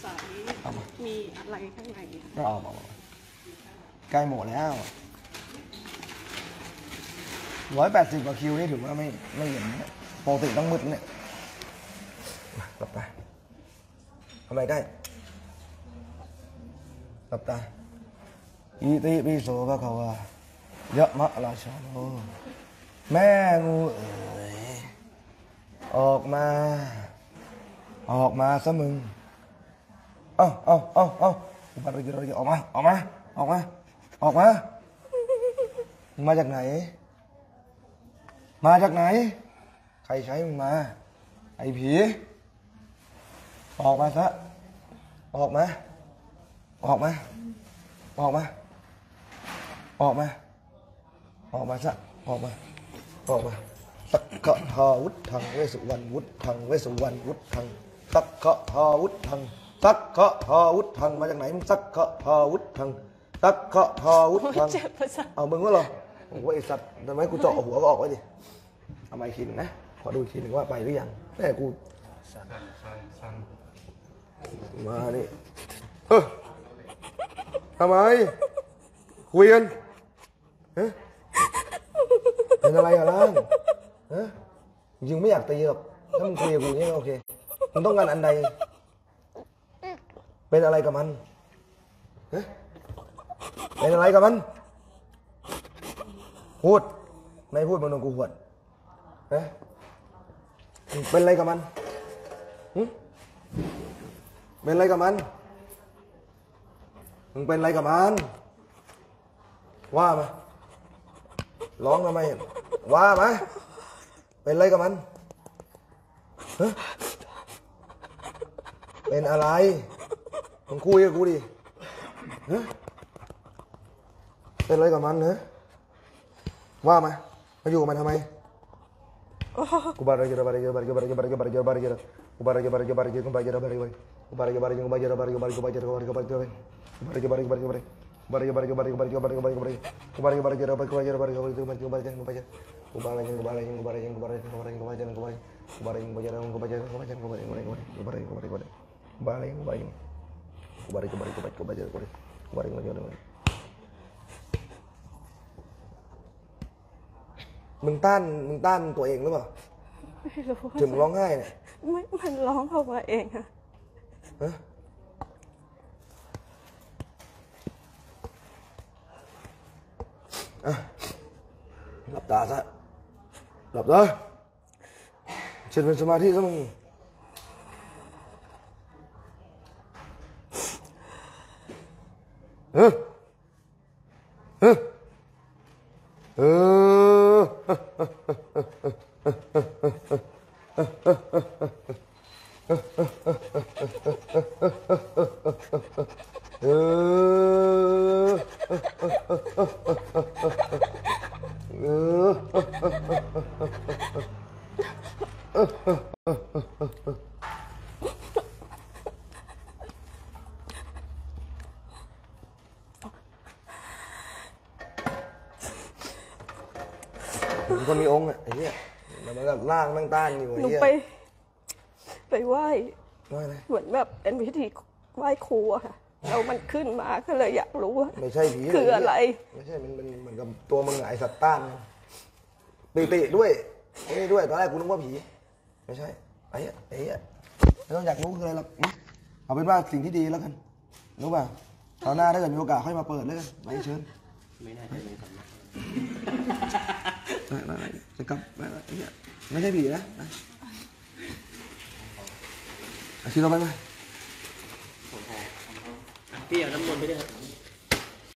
ใสมีอะไรข้างในก็เอามาใกล้หมดแล้ว180กว่าคิวนี่ถือว่าไม่เห็นปกติต้องมืดเนี่ยหลับตาทำอะไรได้หลับตาอิติปิโสภะคะวายะมะราชาโลแม่งูเอ๋ยออกมาซะมึงเอาบัดรอยๆออกมามาจากไหนใครใช้มึงมาไอ้ผีออกมาซะออกมาซะออกมาสักขะทาวุฒังเวสุวรรณวุฒังเวสุวรรณวุฒังสักขะทาวุฒังสักขะทาวุฒังมาจากไหนมึงสักขะทาวุฒังสักขะทาวุฒังเอามึงว่าหรอโอ้ยไอ้สัตว์ทำไมกูเจาะหัวก็ออกไว้ดิเอาไม้ขีดนะขอดูขีดหนึ่งว่าไปหรือยังแม่กูมาดิทำไมคุยกันเป็นอะไรกันล่ะยิงไม่อยากตีหรอกถ้ามึงคุยกับกูนี่โอเคมึงต้องการอันใดเป็นอะไรกับมันเป็นอะไรกับมันพูดไม่พูดมันโดนกูหวดเป็นอะไรกับมันเป็นอะไรกับมันมึงเป็นอะไรกับมันว่ามาร้องทำไมว่ามาเป็นอะไรกับมันเป็นอะไรมึงคุยกับกูดิเป็นอะไรกับมันเหรอว่ามาอยู่กับมันทำไมกูบาร์เกอร์มึงต้านตัวเองหรือเปล่าไม่รู้ถึงร้องไห้เนี่ยไม่มันร้องออกมาเองอะหลับตาซะหลับตาเชิญเป็นสมาธิซะมึงคนมีองค์อะไอ้เนี่ยมันแบบล่างตั้งต้านอยู่ไอ้เนี่ยไปไหว้เหมือนแบบเป็นพิธีไหว้ครูอะค่ะเรามันขึ้นมาก็เลยอยากรู้ว่าไม่ใช่ผีคืออะไรไม่ใช่มันเหมือนกับตัวมันหงายสัตว์ต้านติด้วยด้วยตอนแรกกูนึกว่าผีไม่ใช่ไอ้เนี่ยไม่ต้องอยากรู้คืออะไรหรอกเอาเป็นว่าสิ่งที่ดีแล้วกันรู้ป่ะคราวหน้าถ้าเกิดมีโอกาสค่อยมาเปิดแล้วกันไปเชิญไม่ได้ไม่ทำจะกลับไม่ใช่ผีนะอาชีพเราไปไหมพี่เอาน้ำมนต์ไปด้วย